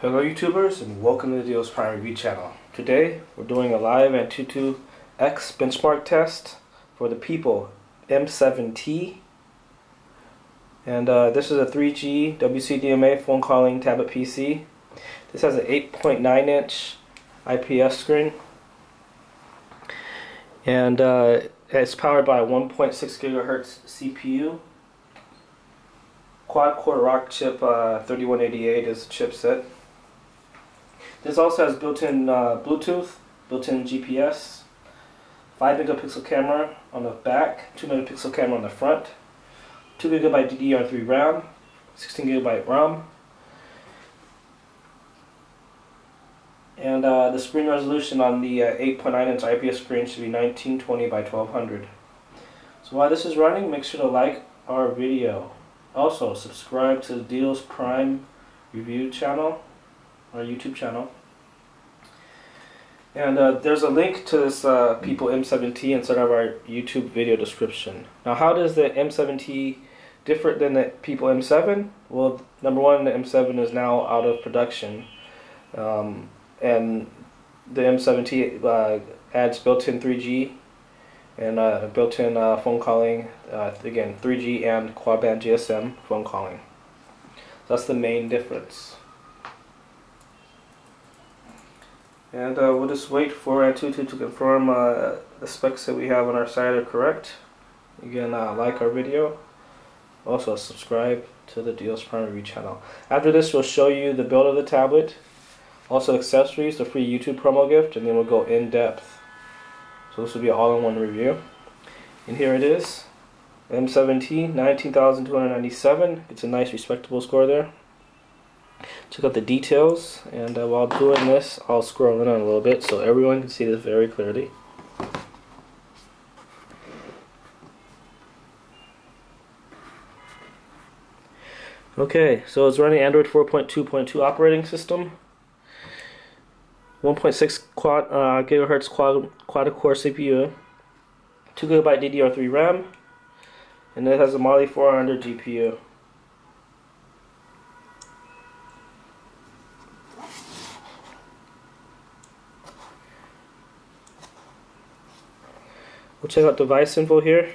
Hello YouTubers, and welcome to the Deals Prime Review channel. Today we're doing a live Antutu X benchmark test for the Pipo M7T. And this is a 3G WCDMA phone calling tablet PC. This has an 8.9 inch IPS screen. And it's powered by a 1.6 gigahertz CPU. Quad core Rockchip 3188 is the chipset. This also has built-in Bluetooth, built-in GPS, 5-megapixel camera on the back, 2-megapixel camera on the front, 2GB DDR3 RAM, 16GB ROM, and the screen resolution on the 8.9-inch IPS screen should be 1920 by 1200. So while this is running, make sure to like our video. Also, subscribe to the Deals Prime Review channel, our YouTube channel. And there's a link to this Pipo M7T inside of our YouTube video description. Now, how does the M7T differ than the Pipo M7? Well, number one, the M7 is now out of production. And the M7T adds built-in 3G and built-in phone calling, again, 3G and quad-band GSM phone calling. That's the main difference. And we'll just wait for Antutu to confirm the specs that we have on our side are correct. Again, like our video. Also, subscribe to the Deals Prime Review channel. After this, we'll show you the build of the tablet, also accessories, the free YouTube promo gift, and then we'll go in-depth. So this will be an all-in-one review. And here it is. M7T, 19,297. It's a nice, respectable score there. Check out the details, and while doing this, I'll scroll in on a little bit so everyone can see this very clearly. Okay, so it's running Android 4.2.2 operating system, 1.6 gigahertz quad-core CPU, 2GB DDR3 RAM, and it has a Mali-400 GPU. We'll check out device info here.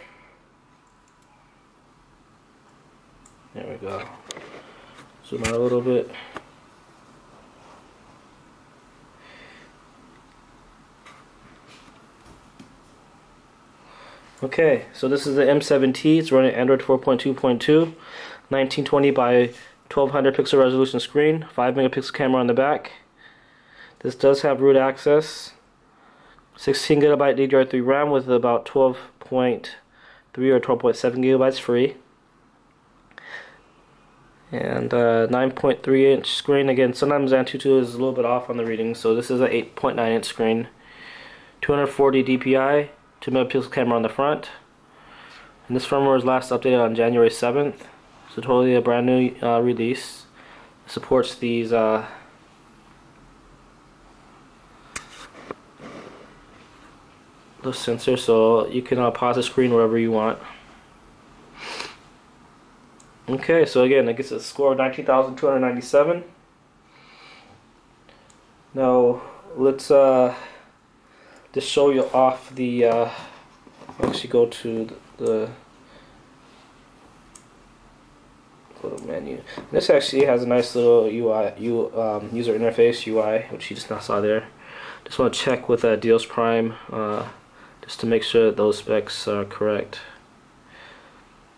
There we go. Zoom out a little bit. Okay, so this is the M7T. It's running Android 4.2.2, 1920 by 1200 pixel resolution screen, 5-megapixel camera on the back. This does have root access. 16GB DDR3 RAM with about 12.3 or 12.7 gigabytes free, and 9.3-inch screen. Again, sometimes Antutu is a little bit off on the reading, so this is an 8.9-inch screen, 240 DPI, 2-megapixel camera on the front, and this firmware was last updated on January 7th, so totally a brand new release. It supports these. The sensor, so you can pause the screen wherever you want. Okay, so again, it gets a score of 19,297. Now let's just show you off the. Actually, go to the little menu. This actually has a nice little UI, user interface UI, which you just now saw there. Just want to check with Deals Prime. Just to make sure that those specs are correct.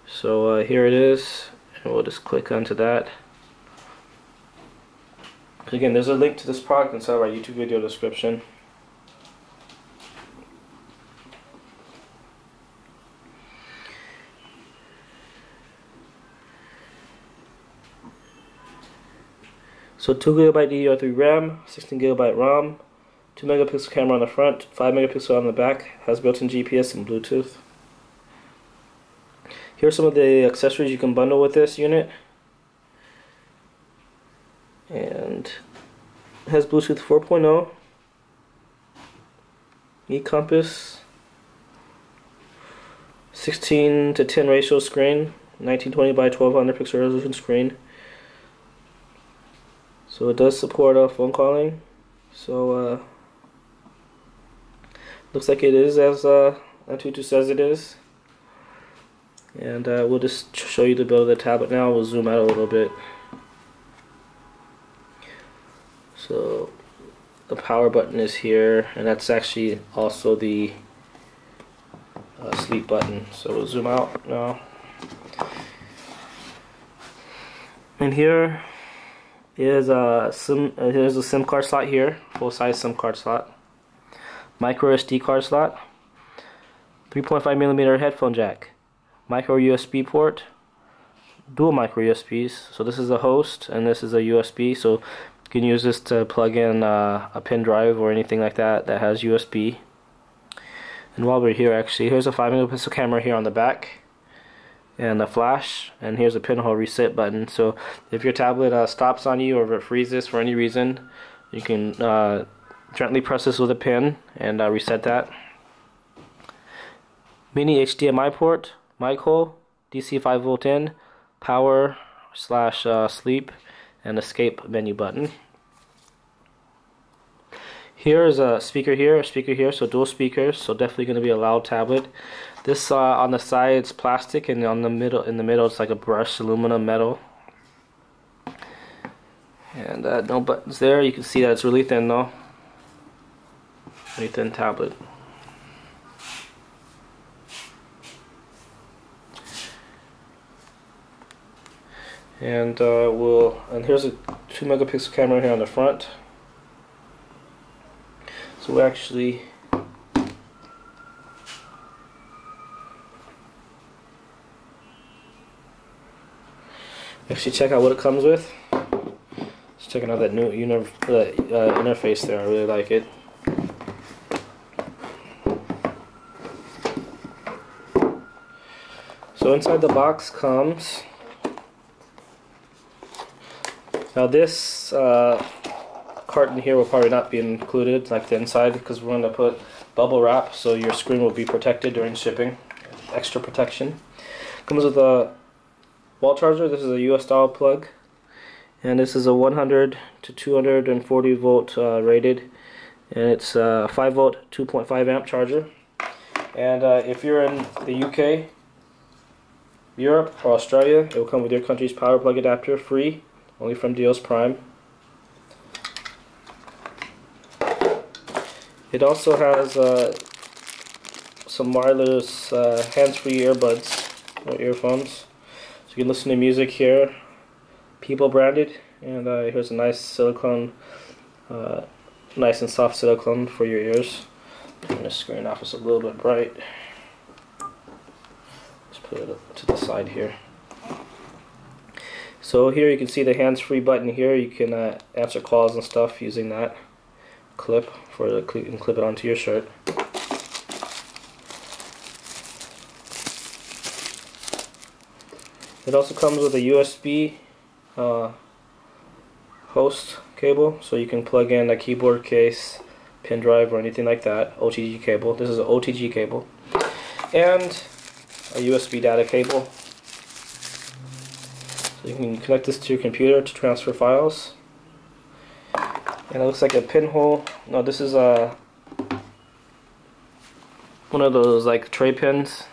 So here it is, and we'll just click onto that. Again, there's a link to this product inside of our YouTube video description. So 2GB DDR3 RAM, 16GB ROM, 2-megapixel camera on the front, 5-megapixel on the back, has built-in GPS and Bluetooth. Here are some of the accessories you can bundle with this unit. And it has Bluetooth 4.0, e-compass, 16 to 10 ratio screen, 1920 by 1200 pixel resolution screen. So it does support phone calling. So looks like it is as Antutu says it is. And we'll just show you the build of the tablet now. We'll zoom out a little bit. So the power button is here, and that's actually also the sleep button. So we'll zoom out now. And here is a SIM. Here's a SIM card slot here, full-size SIM card slot, micro SD card slot, 3.5mm headphone jack, micro USB port, dual micro USBs. So this is a host, and this is a USB. So you can use this to plug in a pen drive or anything like that that has USB. And while we're here, actually, here's a 5-megapixel camera here on the back, and a flash, and here's a pinhole reset button. So if your tablet stops on you or if it freezes for any reason, you can gently press this with a pin and reset that. Mini HDMI port, mic hole, DC 5V in, power / sleep, and escape menu button. Here is a speaker here, so dual speakers, so definitely going to be a loud tablet. This on the side it's plastic, and on the middle, it's like a brushed aluminum metal. And no buttons there. You can see that it's really thin though. Really thin tablet. And here's a 2-megapixel camera here on the front. So we actually check out what it comes with. Just checking out that new interface there. I really like it. So inside the box comes now this. Carton here will probably not be included, like the inside, because we're going to put bubble wrap, so your screen will be protected during shipping. Extra protection. Comes with a wall charger. This is a US style plug, and this is a 100 to 240 volt rated, and it's a 5 volt 2.5 amp charger. And if you're in the UK, Europe, or Australia, it will come with your country's power plug adapter, free, only from Deals Prime. It also has some wireless hands-free earbuds or earphones, so you can listen to music here. Pipo branded, and here's a nice silicone, nice and soft silicone for your ears. Turn the screen off; it's a little bit bright. Let's put it up to the side here. So here you can see the hands-free button here. You can answer calls and stuff using that clip for the clip it onto your shirt. It also comes with a USB host cable, so you can plug in a keyboard case, pen drive, or anything like that. OTG cable. This is an OTG cable, and a USB data cable. So you can connect this to your computer to transfer files. And it looks like a pinhole. No, this is one of those like tray pins.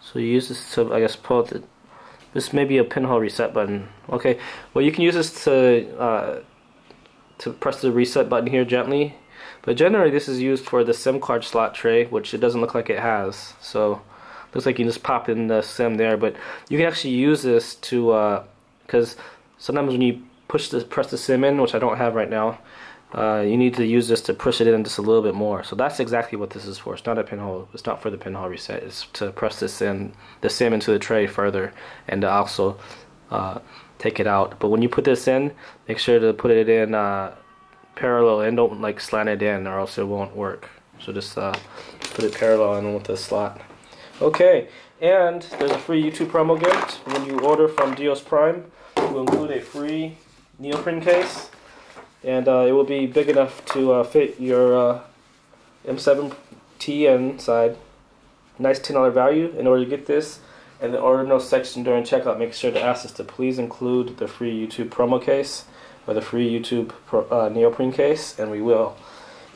So you use this to, I guess, pull it. This may be a pinhole reset button. Okay, well you can use this to press the reset button here gently. But generally, this is used for the SIM card slot tray, which it doesn't look like it has. So it looks like you can just pop in the SIM there. But you can actually use this to, because sometimes when you press the SIM in, which I don't have right now, you need to use this to push it in just a little bit more. So that's exactly what this is for. It's not a pinhole. It's not for the pinhole reset. It's to press this in, the SIM into the tray further, and to also take it out. But when you put this in, make sure to put it in parallel, and don't like slant it in, or else it won't work. So just put it parallel in with the slot. Okay, and there's a free YouTube promo gift. When you order from Deals Prime, we'll include a free neoprene case, and it will be big enough to fit your M7T inside. Nice $10 value. In order to get this in the order no section during checkout, make sure to ask us to please include the free YouTube promo case. or the free YouTube neoprene case, and we will.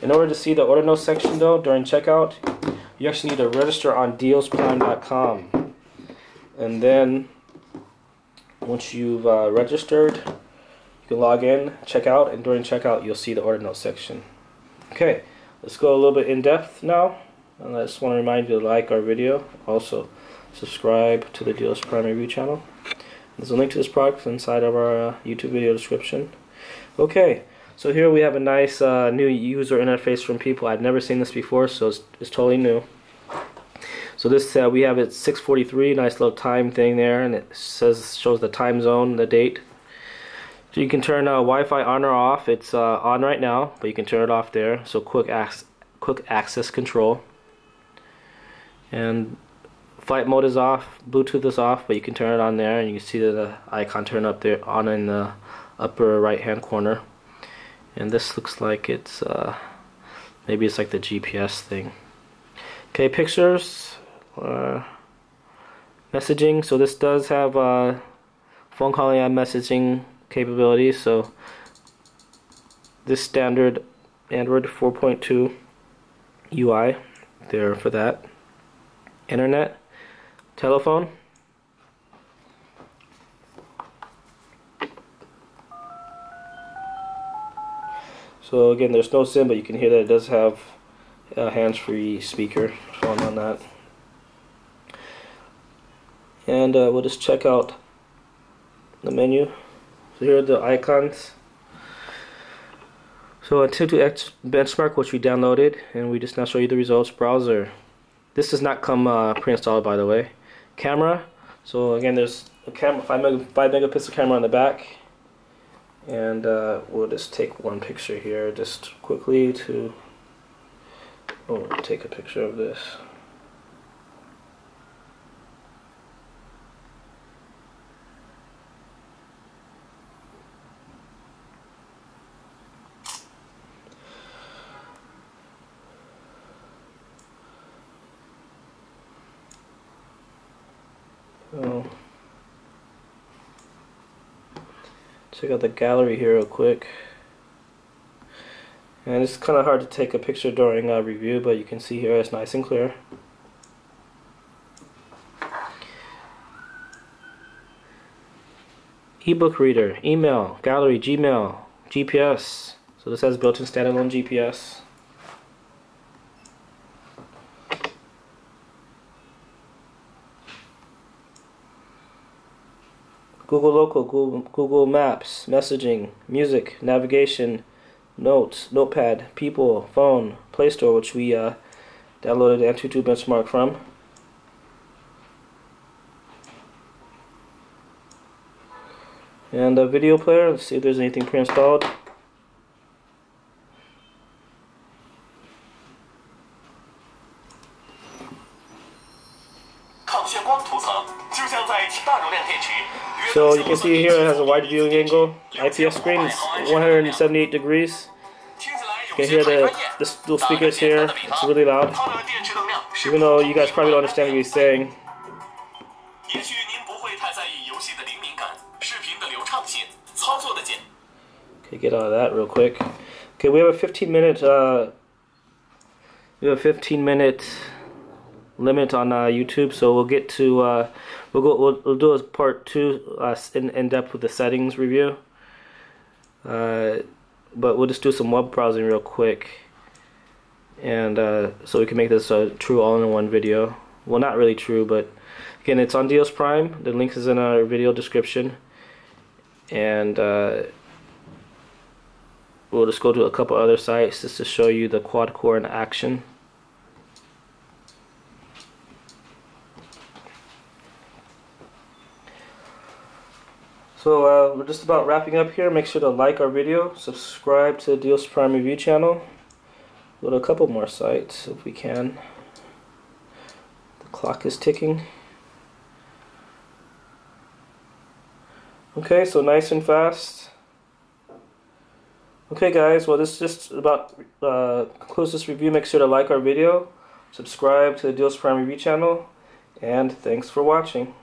In order to see the order notes section though during checkout, you actually need to register on dealsprime.com, and then once you've registered, you can log in, check out, and during checkout you'll see the order notes section. Okay, let's go a little bit in depth now, and I just want to remind you to like our video, also subscribe to the Deals Prime Review channel. There's a link to this product inside of our YouTube video description. Okay, so here we have a nice new user interface from Pipo. I've never seen this before, so it's totally new. So this we have it 6:43, nice little time thing there, and it shows the time zone, the date. So you can turn Wi-Fi on or off. It's on right now, but you can turn it off there. So quick access control. And flight mode is off, Bluetooth is off, but you can turn it on there, and you can see the icon turn up there on in the upper right hand corner. And this looks like it's maybe it's like the GPS thing. Okay, pictures, messaging. So this does have phone calling and messaging capabilities. So this standard Android 4.2 UI there for that. Internet. Telephone, so again there's no SIM, but you can hear that it does have a hands-free speaker phone on that. And we'll just check out the menu. So here are the icons. So Antutu benchmark, which we downloaded, and we just now show you the results. Browser, this does not come pre-installed, by the way. Camera, so again there's a camera, 5 megapixel camera on the back, and we'll just take one picture here just quickly to take a picture of this. So check out the gallery here real quick, and it's kind of hard to take a picture during a review, but you can see here it's nice and clear. Ebook reader, email, gallery, Gmail, GPS. So this has built-in standalone GPS. Google Local, Google Maps, messaging, music, navigation, notes, notepad, people, phone, Play Store, which we downloaded the Antutu benchmark from. And a video player, let's see if there's anything pre-installed. So you can see here it has a wide viewing angle. IPS screen is 178 degrees. You can hear the little speakers here. It's really loud. Even though you guys probably don't understand what he's saying. Okay, get out of that real quick. Okay, we have a 15-minute limit on YouTube, so we'll get to we'll do a part 2 in depth with the settings review, but we'll just do some web browsing real quick, and so we can make this a true all-in-one video. Well, not really true, but again it's on Deals Prime. The link is in our video description, and we'll just go to a couple other sites just to show you the quad core in action. So we're just about wrapping up here. Make sure to like our video, subscribe to the Deals Prime Review channel. Go to a couple more sites if we can. The clock is ticking. Okay, so nice and fast. Okay guys, well this just about concludes this review. Make sure to like our video, subscribe to the Deals Prime Review channel, and thanks for watching.